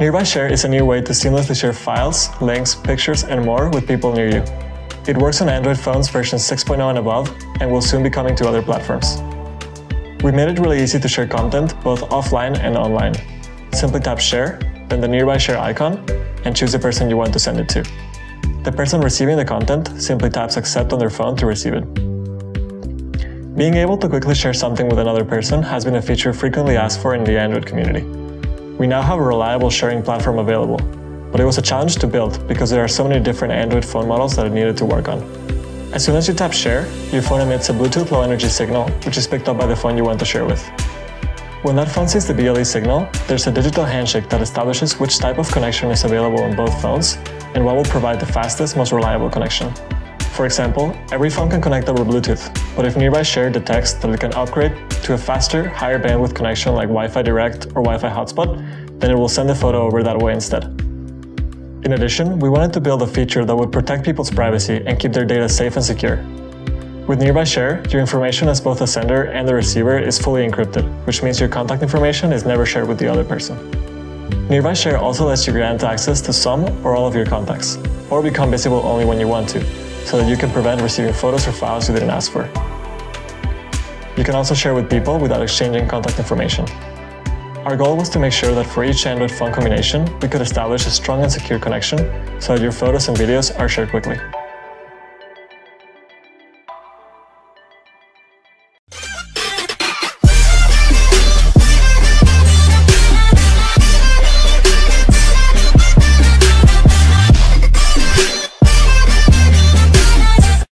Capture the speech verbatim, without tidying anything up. Nearby Share is a new way to seamlessly share files, links, pictures, and more with people near you. It works on Android phones version six point oh and above, and will soon be coming to other platforms. We made it really easy to share content, both offline and online. Simply tap Share, then the Nearby Share icon, and choose the person you want to send it to. The person receiving the content simply taps Accept on their phone to receive it. Being able to quickly share something with another person has been a feature frequently asked for in the Android community. We now have a reliable sharing platform available, but it was a challenge to build because there are so many different Android phone models that it needed to work on. As soon as you tap Share, your phone emits a Bluetooth Low Energy signal, which is picked up by the phone you want to share with. When that phone sees the B L E signal, there's a digital handshake that establishes which type of connection is available on both phones and what will provide the fastest, most reliable connection. For example, every phone can connect over Bluetooth, but if Nearby Share detects that it can upgrade to a faster, higher bandwidth connection like Wi-Fi Direct or Wi-Fi Hotspot, then it will send the photo over that way instead. In addition, we wanted to build a feature that would protect people's privacy and keep their data safe and secure. With Nearby Share, your information as both the sender and the receiver is fully encrypted, which means your contact information is never shared with the other person. Nearby Share also lets you grant access to some or all of your contacts, or become visible only when you want to, so that you can prevent receiving photos or files you didn't ask for. You can also share with people without exchanging contact information. Our goal was to make sure that for each Android phone combination, we could establish a strong and secure connection so that your photos and videos are shared quickly.